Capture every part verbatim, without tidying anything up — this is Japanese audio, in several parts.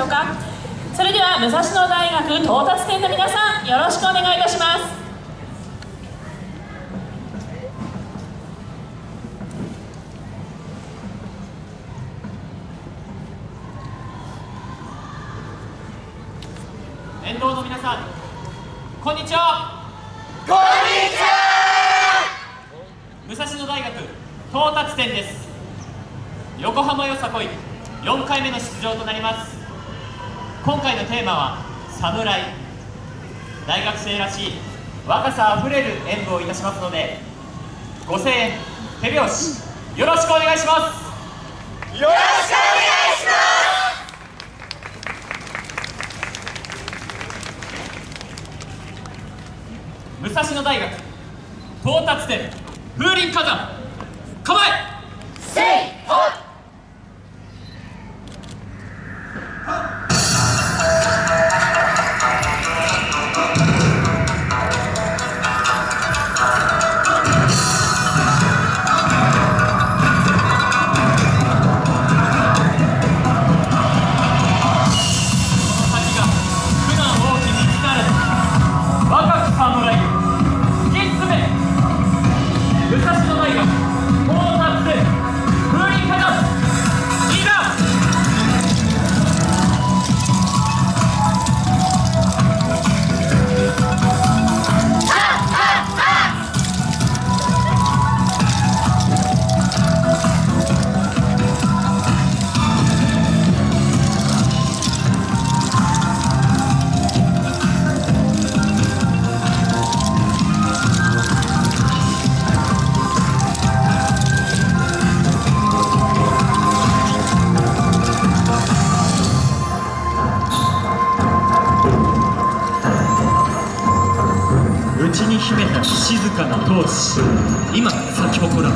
しょうか。それでは武蔵野大学到達点の皆さん、よろしくお願いいたします。沿道の皆さん、こんにちは。こんにちは。武蔵野大学到達点です。横浜よさこいよんかいめの出場となります。今回のテーマは侍。大学生らしい若さあふれる演舞をいたしますので、ごせんえん手拍子よろしくお願いします。よろしくお願いします。武蔵野大学到達点風林火山、構え。せいほっ。内に秘めた静かな闘志、今咲き誇らん。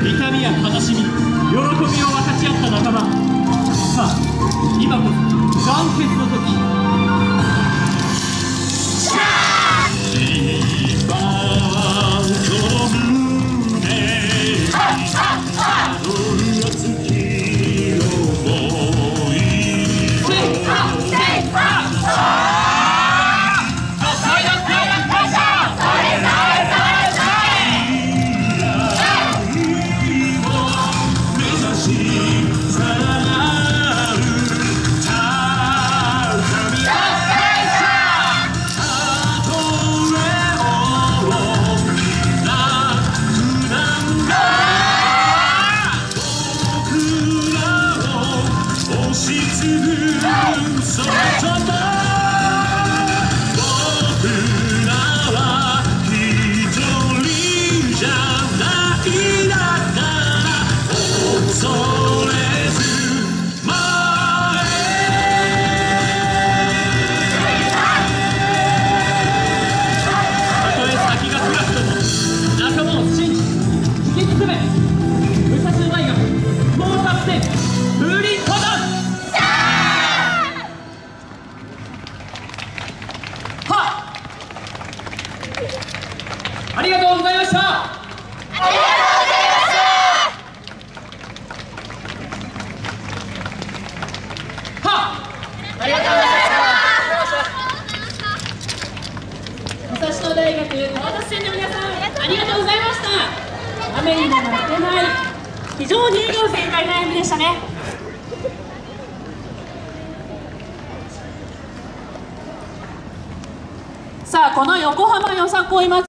痛みや悲しみ、喜びを分かち合った仲間。さあ、今こそ団結の時。今の胸に色がつき思いを。「あとへをりがとうございました。ありがとうございました。はありがとうございました。武蔵野大学川田支店の皆さん、ありがとうございました。雨にも負けない、非常に笑顔全開な演舞でしたね。さあ、この横浜よさこい祭り